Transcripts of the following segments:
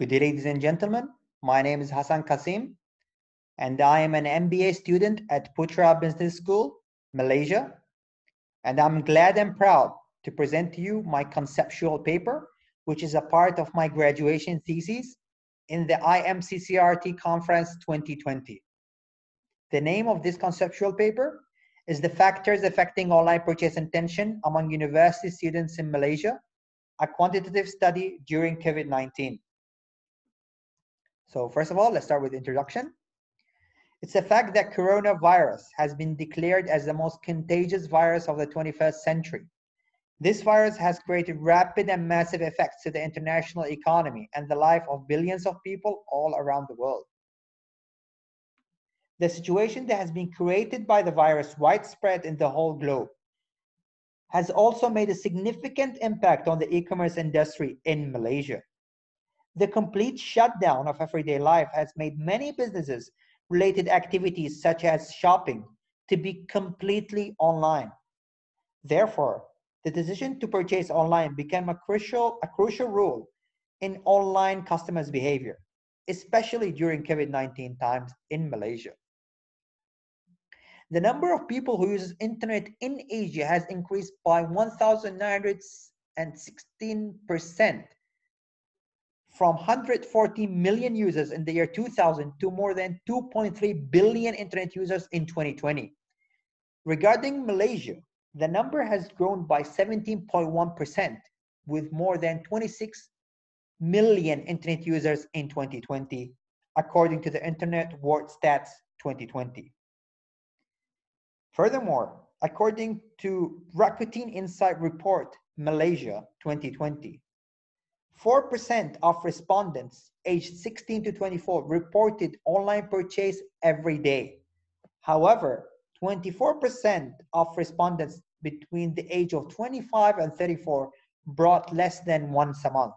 Good day, ladies and gentlemen. My name is Hassan Qasim, and I am an MBA student at Putra Business School, Malaysia. And I'm glad and proud to present to you my conceptual paper, which is a part of my graduation thesis in the IMCCRT Conference 2020. The name of this conceptual paper is The Factors Affecting Online Purchase Intention Among University Students in Malaysia, a Quantitative Study During COVID-19. So first of all, let's start with introduction. It's a fact that coronavirus has been declared as the most contagious virus of the 21st century. This virus has created rapid and massive effects to the international economy and the life of billions of people all around the world. The situation that has been created by the virus, widespread in the whole globe, has also made a significant impact on the e-commerce industry in Malaysia. The complete shutdown of everyday life has made many businesses related activities such as shopping to be completely online. Therefore, the decision to purchase online became a crucial role in online customers' behavior, especially during COVID-19 times in Malaysia. The number of people who use internet in Asia has increased by 1,916% from 140 million users in the year 2000 to more than 2.3 billion internet users in 2020. Regarding Malaysia, the number has grown by 17.1% with more than 26 million internet users in 2020, according to the Internet World Stats 2020. Furthermore, according to Rakuten Insight Report Malaysia 2020, 4% of respondents aged 16 to 24 reported online purchase every day. However, 24% of respondents between the age of 25 and 34 bought less than once a month.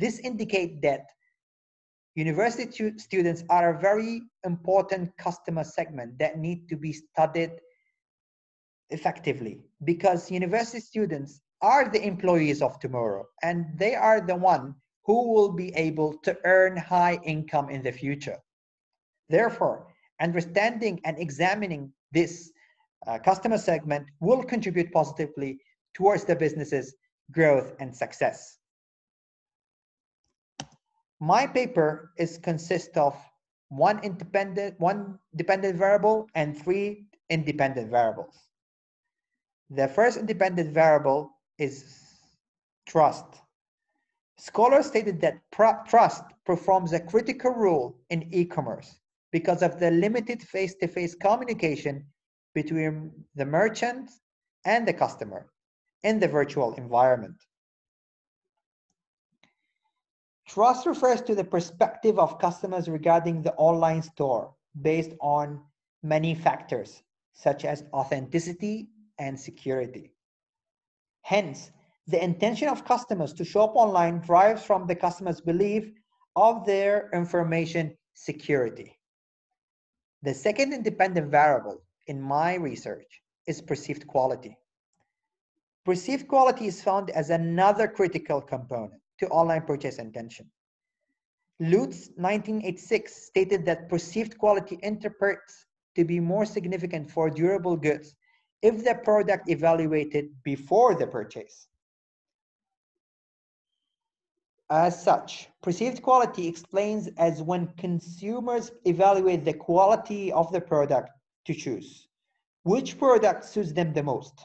This indicates that university students are a very important customer segment that need to be studied effectively, because university students are the employees of tomorrow, and they are the one who will be able to earn high income in the future. Therefore, understanding and examining this customer segment will contribute positively towards the business's growth and success. My paper consists of one dependent variable and three independent variables. The first independent variable is trust. Scholars stated that trust performs a critical role in e-commerce because of the limited face-to-face communication between the merchant and the customer in the virtual environment. Trust refers to the perspective of customers regarding the online store based on many factors such as authenticity and security. Hence, the intention of customers to shop online derives from the customer's belief of their information security. The second independent variable in my research is perceived quality. Perceived quality is found as another critical component to online purchase intention. Lutz, 1986, stated that perceived quality interprets to be more significant for durable goods if the product evaluated before the purchase. As such, perceived quality explains as when consumers evaluate the quality of the product to choose which product suits them the most.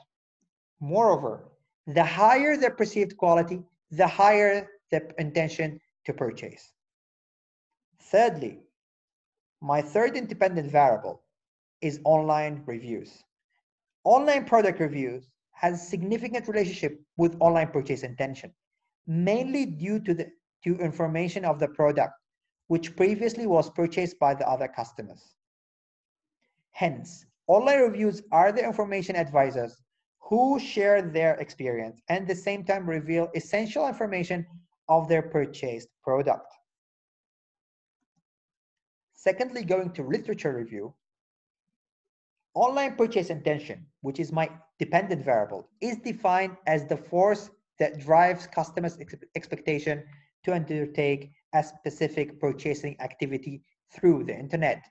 Moreover, the higher the perceived quality, the higher the intention to purchase. Thirdly, my third independent variable is online reviews. Online product reviews has significant relationship with online purchase intention, mainly due to information of the product which previously was purchased by the other customers. Hence, online reviews are the information advisors who share their experience and at the same time reveal essential information of their purchased product. Secondly, going to literature review, online purchase intention, which is my dependent variable, is defined as the force that drives customers' expectation to undertake a specific purchasing activity through the internet.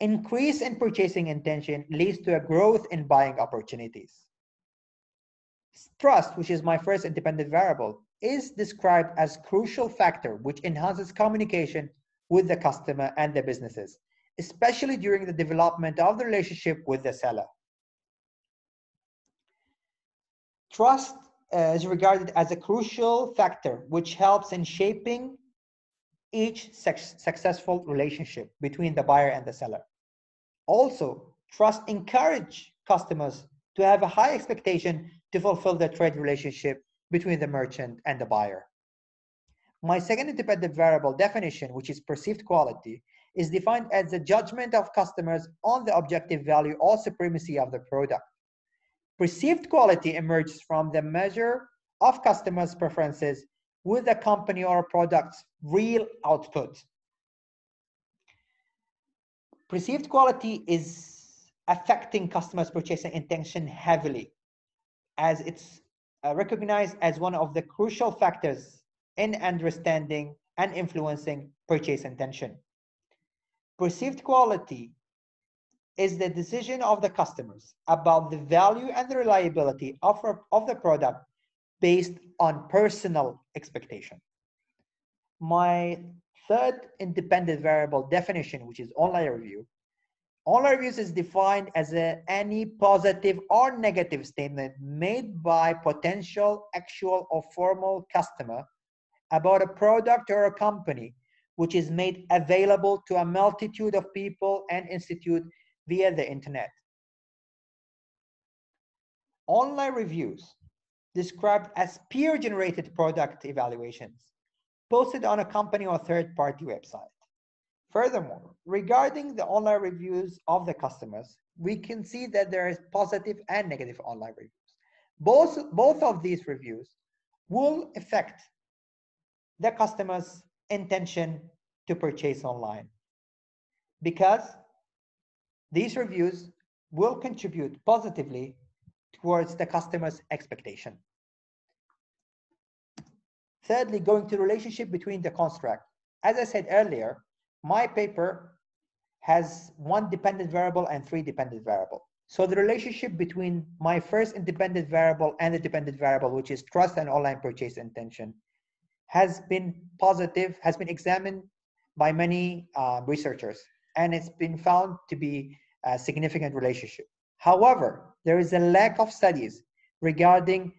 Increase in purchasing intention leads to a growth in buying opportunities. Trust, which is my first independent variable, is described as a crucial factor which enhances communication with the customer and the businesses, especially during the development of the relationship with the seller. Trust is regarded as a crucial factor which helps in shaping each successful relationship between the buyer and the seller. Also, trust encourages customers to have a high expectation to fulfill the trade relationship between the merchant and the buyer. My second independent variable definition, which is perceived quality, is defined as the judgment of customers on the objective value or supremacy of the product. Perceived quality emerges from the measure of customers' preferences with a company or product's real output. Perceived quality is affecting customers' purchasing intention heavily, as it's recognized as one of the crucial factors in understanding and influencing purchase intention. Perceived quality is the decision of the customers about the value and the reliability of the product based on personal expectation. My third independent variable definition, which is online review. Online reviews is defined as any positive or negative statement made by potential, actual, or formal customer about a product or a company, which is made available to a multitude of people and institute via the internet. Online reviews, described as peer-generated product evaluations, posted on a company or third-party website. Furthermore, regarding the online reviews of the customers, we can see that there is positive and negative online reviews. Both of these reviews will affect the customer's intention to purchase online, because these reviews will contribute positively towards the customer's expectation. Thirdly, going to relationship between the construct. As I said earlier, my paper has one dependent variable and three dependent variables. So the relationship between my first independent variable and the dependent variable, which is trust and online purchase intention, has been positive, has been examined by many researchers, and it's been found to be a significant relationship. However, there is a lack of studies regarding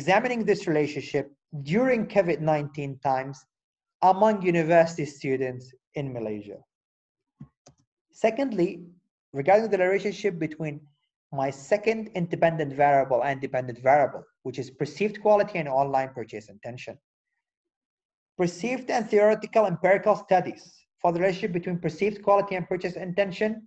examining this relationship during COVID-19 times among university students in Malaysia. Secondly, regarding the relationship between my second independent variable and dependent variable, which is perceived quality and online purchase intention. Perceived and theoretical empirical studies for the relationship between perceived quality and purchase intention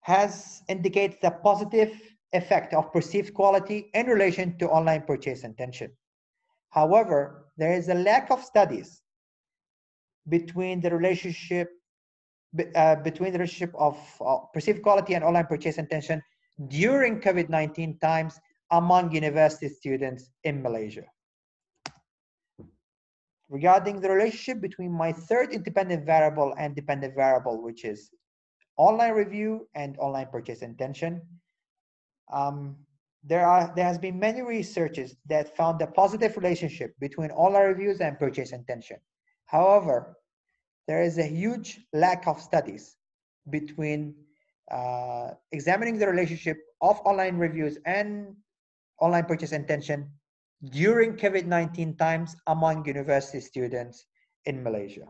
has indicated the positive effect of perceived quality in relation to online purchase intention. However, there is a lack of studies between the relationship of perceived quality and online purchase intention during COVID-19 times among university students in Malaysia. Regarding the relationship between my third independent variable and dependent variable, which is online review and online purchase intention, there has been many researches that found a positive relationship between online reviews and purchase intention. However, there is a huge lack of studies between examining the relationship of online reviews and online purchase intention during COVID-19 times among university students in Malaysia.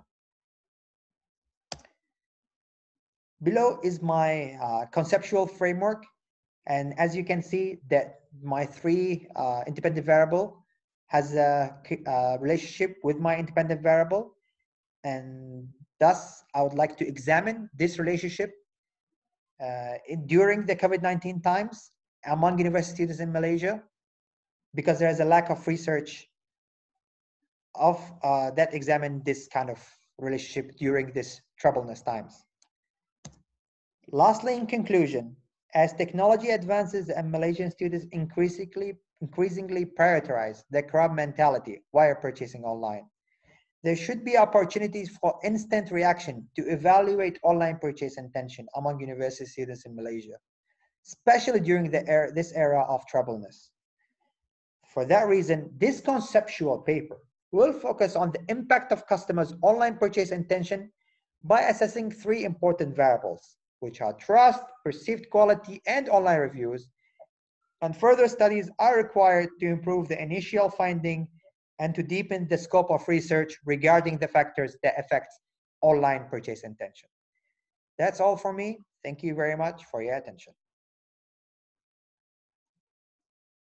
Below is my conceptual framework. And as you can see that my three independent variable has a relationship with my independent variable. And thus, I would like to examine this relationship during the COVID-19 times among university students in Malaysia, because there is a lack of research of that examine this kind of relationship during this troublous times. Lastly, in conclusion, as technology advances and Malaysian students increasingly increasingly prioritize the crab mentality while purchasing online. There should be opportunities for instant reaction to evaluate online purchase intention among university students in Malaysia, especially during this era of troubledness. For that reason, this conceptual paper will focus on the impact of customers' online purchase intention by assessing three important variables, which are trust, perceived quality, and online reviews. And further studies are required to improve the initial finding and to deepen the scope of research regarding the factors that affect online purchase intention. That's all for me. Thank you very much for your attention.